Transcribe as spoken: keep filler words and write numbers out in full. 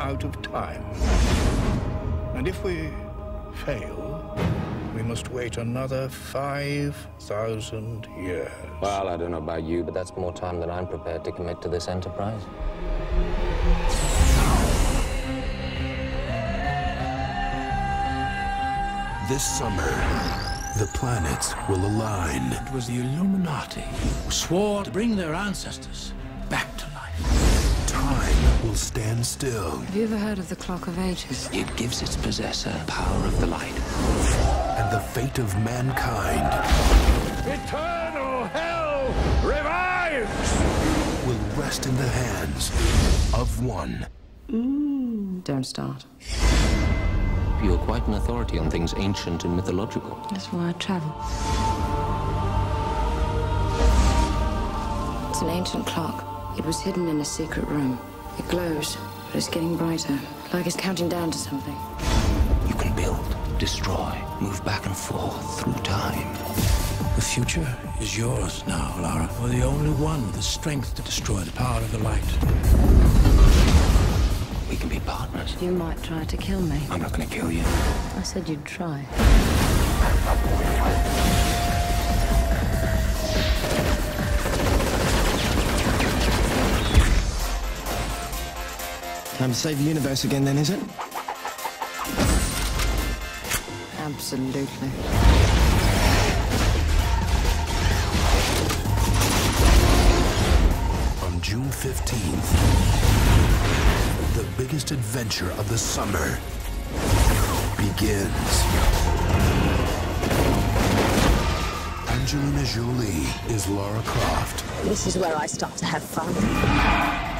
Out of time. And if we fail, we must wait another five thousand years. Well, I don't know about you, but that's more time than I'm prepared to commit to this enterprise. This summer, the planets will align. It was the Illuminati who swore to bring their ancestors back to life. Time will stand still. Have you ever heard of the Clock of Ages? It gives its possessor power of the light. And the fate of mankind... Eternal hell revives! ...will rest in the hands of one. Mm, don't start. You're quite an authority on things ancient and mythological. That's why I travel. It's an ancient clock. It was hidden in a secret room. It glows, but it's getting brighter, like it's counting down to something. You can build, destroy, move back and forth through time. The future is yours now, Lara. You're the only one with the strength to destroy the power of the light. We can be partners. You might try to kill me. I'm not going to kill you. I said you'd try. Time to save the universe again, then, is it? Absolutely. On June fifteenth, the biggest adventure of the summer begins. Angelina Jolie is Lara Croft. This is where I start to have fun.